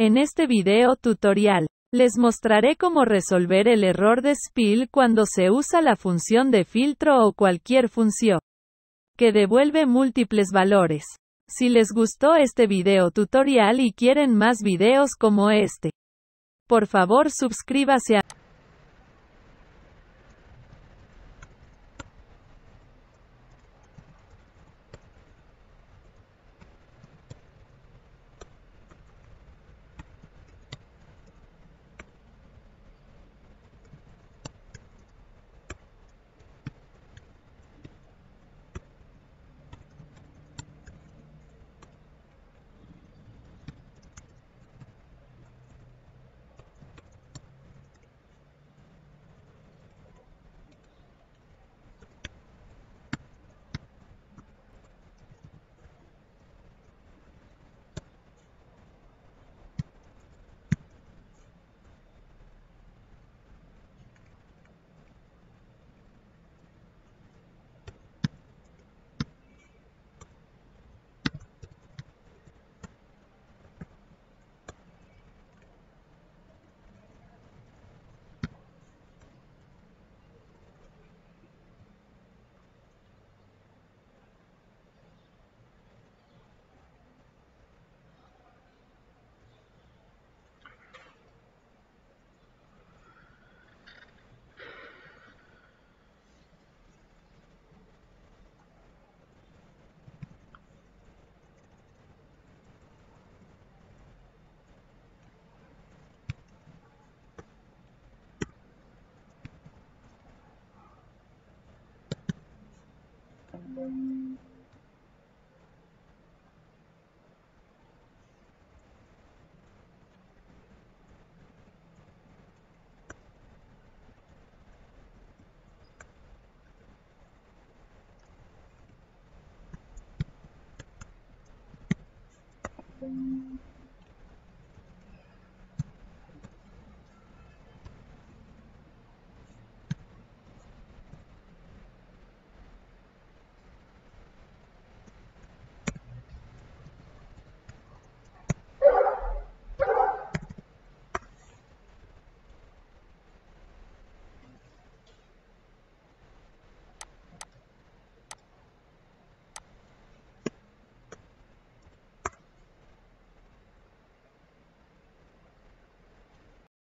En este video tutorial, les mostraré cómo resolver el error de spill cuando se usa la función de filtro o cualquier función que devuelve múltiples valores. Si les gustó este video tutorial y quieren más videos como este, por favor suscríbase a